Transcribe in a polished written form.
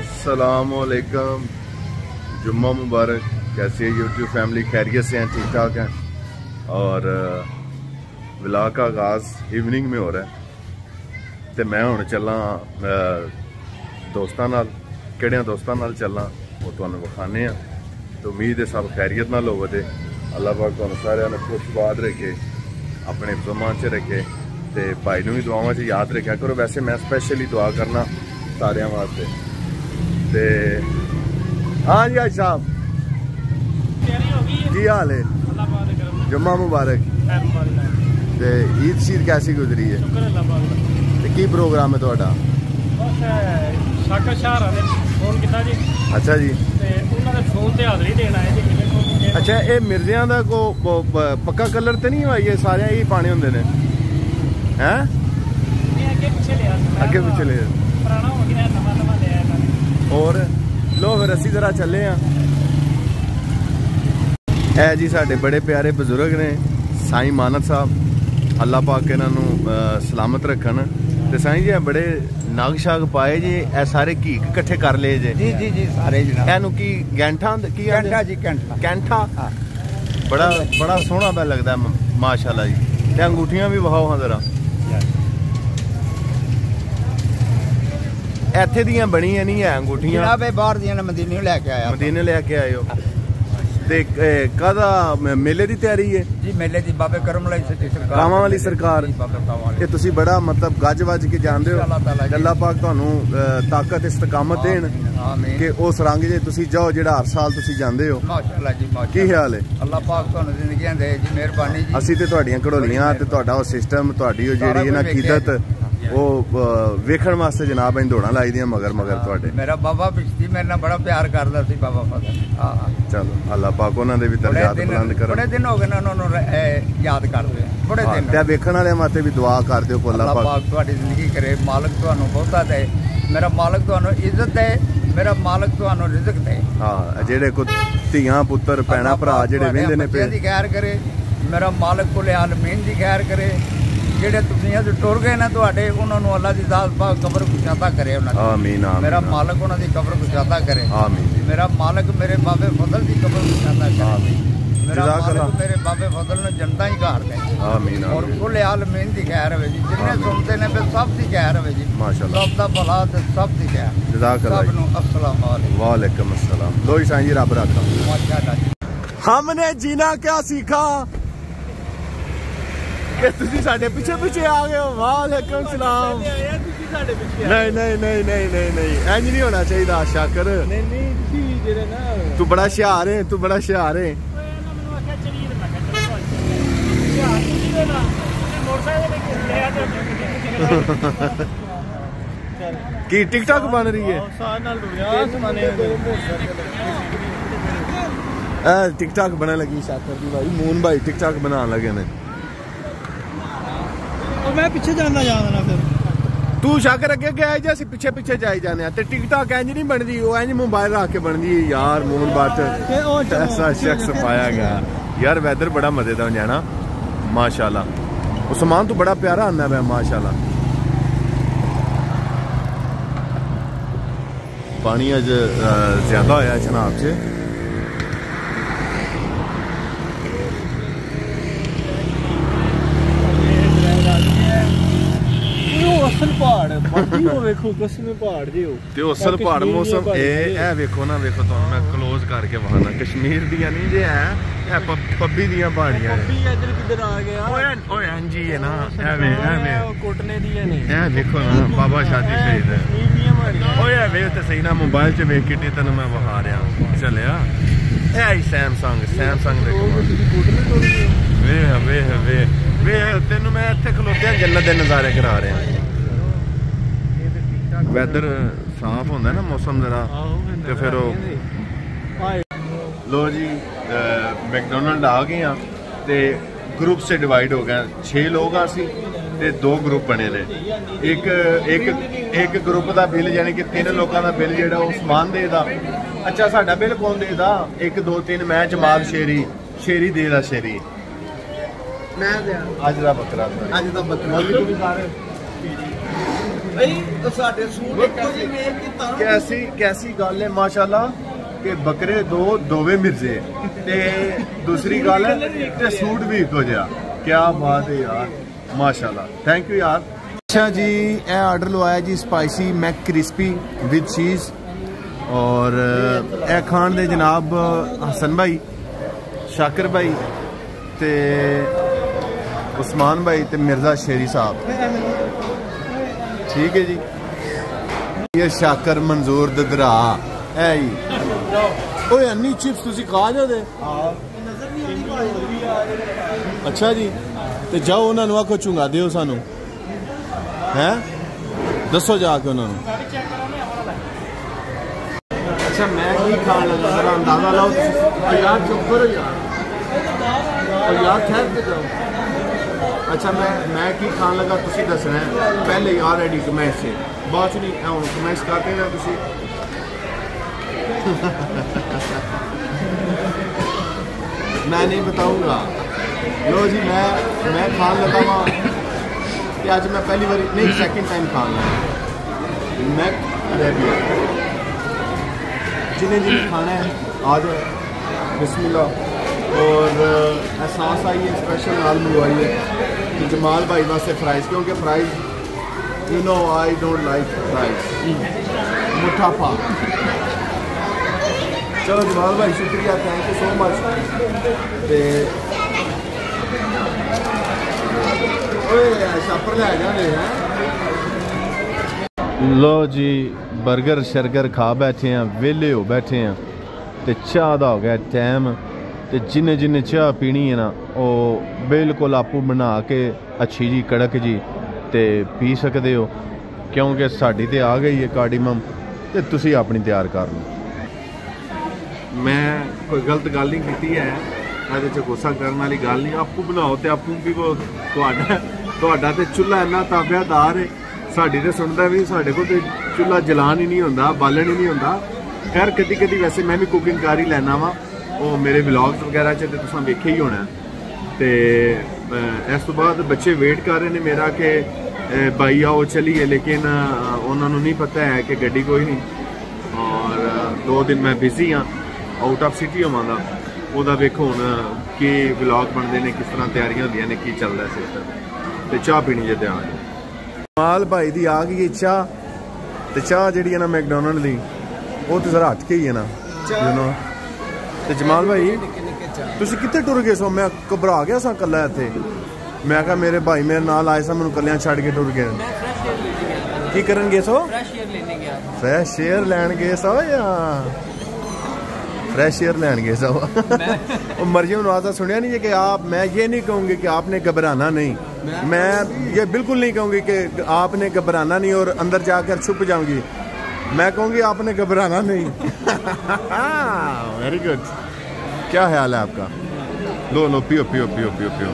अस्सलामुअलैकुम, जुम्मा मुबारक। कैसी है यूट्यूब फैमिली? खैरियत से हैं, ठीक ठाक हैं। और व्लॉग का आगाज़ इवनिंग में हो रहा है तो मैं हूँ चलना दोस्तों नाल, किड़े दोस्तों नाल चलना वो तुहानू विखाने हैं। तो उम्मीद है सब खैरियत नाल होवे ते अल्लाह पाक तुहानू सारिआं नू खुशबाद रखे, अपने जुम्मा च रखे। तो भाई नू भी दुआवां च याद रखा करो। वैसे मैं स्पैशली दुआ करना सारिआं वास्ते। ते हाँ जी आज साहब की हाल है? जुम्मा मुबारक। ते ईद शीद कैसी गुजरी है? ते की प्रोग्राम है तुहाडा? अच्छा जी, अच्छा ये मिर्जिया का को पक्का कलर तो नहीं है? सारे ही पाने होंगे ने हैं? अगे पिछे ले और लो फिर असी जरा चले हाँ। है जी साढ़े बड़े प्यारे बजुर्ग ने साईं मानत साहब, अल्लाह पाक इन्हों सलामत रखन। तो साईं जी बड़े नाग शाग पाए जी, ए सारे घीक कट्ठे कर ले जे? जी जी जी सारे जनाब। एनु की गैंठा की? गैंठा जी, गैंठा गैंठा। बड़ा बड़ा सोहना पा लगदा माशाल्लाह जी। ते अंगूठियां भी वहाओ हां जरा। एथे दियां बणीआं नहीं है अंगूठियां जनाब? ए बाहर दियां मदीने लेके आया। मदीने लेके आयो ते कदा मेले दी तैयारी है जी? मेले दी बाबे करम वाली सरकार, कामां वाली सरकार। ये तुसी बड़ा मतलब गज वज के जानते हो। अल्लाह पाक तुहानू ताकत इस्तकामत देन कि उस रंग जे तुसी जाओ जेड़ा हर साल तुसी जांदे हो। माशाल्लाह जी माशाल्लाह। की हाल है? अल्लाह पाक तुहानू जिंदगियां दे जी, मेहरबानी जी। असी ते तुहाडीयां घड़ोलियां ते तुहाडा ओ सिस्टम, तुहाडी ओ जेड़ी इना कीदत ओ वेखण वास्ते जनाब अं दौड़ा लाई दियां मगर मगर तुहाडे। मेरा बाबा पिछती मेरे नाल बड़ा प्यार करदा सी, बाबा फतेह। हां चलो अल्लाह पाक उन्हां दे भी दरजात बुलंद करे। बड़े दिन हो गए ना उन्हां नू याद करदे। बड़े दिन ते वेखण वाले माते भी दुआ कर दियो को अल्लाह पाक तुहाडी जिंदगी करे। मालिक तुहानू बहुता दे, मेरा मालिक तुहानू इज्जत दे, मेरा मालिक तुहानू रिज़्क दे। हां जेड़े को धियां पुत्र भैणा भरा जेड़े वेंदे ने पे दी खैर करे। मेरा मालिक कुल आलमीन दी खैर करे। जेड़े दुनिया से टुर गए ना तुहाडे उन्हां नू अल्लाह दी जात पाक कब्र कुशादा करे उन्हां दी। आमीन आमीन। मेरा मालिक उन्हां दी कब्र कुशादा करे। आमीन। मेरा मालिक मेरे बाबे फजल दी कब्र कुशादा करे। आमीन। मेरा मालिक मेरे बाबे फजल ने जनता ही घर दे। आमीन आमीन। और कुल आलमीन दी खैर होवे जी। जिन्ने सुनते ने पे सब दी खैर होवे जी माशाल्लाह। सब दा भला ते सब दी खैर। जज़ाक अल्लाह। सब नू अस्सलाम वालेकुम। वालेकुम अस्सलाम। दोई साईं जी रब रखा। माशाल्लाह जी। हमने जीना क्या सीखा? साढ़े पीछे पीछे आ गए हो। वालेकुम सलाम। नहीं नहीं नहीं नहीं नहीं नहीं इंज नहीं होना चाहिए शाकर। तू बड़ा हुशियार है, तू बड़ा हुशियार है। की टिकटॉक बन रही है? टिकटॉक बना लगी शाकर की भाई, मोहन भाई टिकटॉक बना लगे ने। मैं पीछे जाना जाना फिर तू शाकर अगे गया जा, पीछे पीछे जाई जाने। टिकटॉक इंज नहीं बनती, वो इंज मोबाइल रख के बनती यार। मोहन बात ऐसा शख्स पाया गया यार। वैदर बड़ा मजेदार जाना माशाल्लाह। उस्मान तू बड़ा प्यारा आना मैं माशाल्लाह। पानी अज ज्यादा होया जनाब से। मोबाइल च वेख के तेन मैं वहा रहा चलिया तेन मैं इत्थे खलोतिया जन्नत दे नजारे करा रहा। वैदर साफ होंदा ना मौसम जरा तो फिर लो जी। मैकडोनल्ड आ गए हैं तो ग्रुप से डिवाइड हो गए। 6 लोग असी तो 2 ग्रुप बने ने। एक एक एक ग्रुप का बिल यानी कि 3 लोगों का बिल जो उस्मान देदा। अच्छा साडा बिल कौन देदा? 1 2 3 मैं जमाल शेरी शेरी देदा। शेरी मैं अज का बकरा, अज का बकरा। कैसी कैसी गल है माशाल्लाह के बकरे दो दोवे मिर्जे ते दूसरी गल है ते सूट भी इको जिहा। क्या बात है यार माशाल्लाह, थैंक यू यार। अच्छा जी ए आर्डर लवाया जी spicy Mac crispy with cheese और ए खान दे जनाब हसन भाई, शाकिर भाई ते उस्मान भाई ते मिर्ज़ा शेरी साहब। ठीक है जी, ये शाकर मंजूर ददरा है ओए अन्नी चिप्स तुसी खा जाते। अच्छा जी तो जाओ उन्होंने आखो चुंगा दो सानू हैं, दसो जाके उन्होंने। अच्छा मैं की खान लगा जरा अंदाजा लाओ यार, चुप करो यार, ठहर के जाओ। अच्छा मैं की खान लगा तुसी दसना है पहले ही ऑलरेडी कमेंट से बाद च नहीं हूँ कमेंट्स करते हैं तुसी। मैं नहीं बताऊंगा। लो जी मैं खान लगा वहाँ कि आज मैं पहली बार नहीं सेकंड टाइम खान लगा मैक अरेबिया। जिन्हें जिन्हें खाना है आ जाए बिस्मिल्लाह। और एहसास आई है स्पेशल नाल मंगवाई है कि जमाल भाई वास्ते फ्राइज़, क्योंकि fries you know I don't like fries मुठाफा। चलो जमाल भाई शुक्रिया, थैंक यू सो मच। छापर लै जाने हैं। लो जी बर्गर शर्गर खा बैठे हैं, वेले हो बैठे हैं तो चाह दा हो गया टैम। तो जिन्हें जिन्हें चाह पीनी है ना वो बिल्कुल आपू बना के अच्छी जी कड़क जी तो पी सकते हो, क्योंकि साड़ी तो आ गई है कार्डिमम तो तुसी अपनी तैयार कर लो। मैं कोई गलत गल नहीं की है, ये गुस्सा करने वाली गल नहीं। आपू बनाओ तो आपू भी तो चूल्हा इन्ना ताबेदार है, साड़ी तो सुनता भी साढ़े को चूल्हा जलान ही नहीं होंदा, बालन ही नहीं होंदा। खैर कदी कदी वैसे मैं भी कुकिंग कर ही लैना वा, वो मेरे ब्लॉग्स वगैरह च तुसां वेख्या ही होना। तो इस तो बाद बच्चे वेट कर रहे हैं मेरा कि भाई आओ चलीए, लेकिन उन्होंने नहीं पता है कि गड्डी कोई नहीं और दो दिन मैं बिजी हाँ, आउट ऑफ सिटी होवांगा। उहदा वेखो हुण कि ब्लॉग बनते हैं, किस तरह तैयारियां होंदियां ने, की चलता है सिस्टम। तो चाह पीनी जे तैयार है माल भाई दी आ गई चाह। तो चाह जिहड़ी है ना मैकडोनल्ड दी वो तो जरा हट के ही है ना यू नो। तो जमाल भाई तुम कितने टुर गए सो, मैं घबरा गया सा कला इतने। मैं कहा मेरे भाई मेरे नाल आए सा, मैं कलिया छड़ के टुर गए। की करन गए सो? फ्रैश एयर लैन गए सो या फ्रैश एयर लैन गए सो? मरियम नवाजा सुनिया नहीं है कि आप, मैं ये नहीं कहूँगी कि आपने घबराना नहीं, मैं ये बिल्कुल नहीं कहूँगी कि आपने घबराना नहीं और अंदर जाकर छुप जाऊँगी। मैं कहूँगी आपने घबराना नहीं। Very good. क्या ख्याल है आपका? लो लो पियो पियो पियो पियो पियो।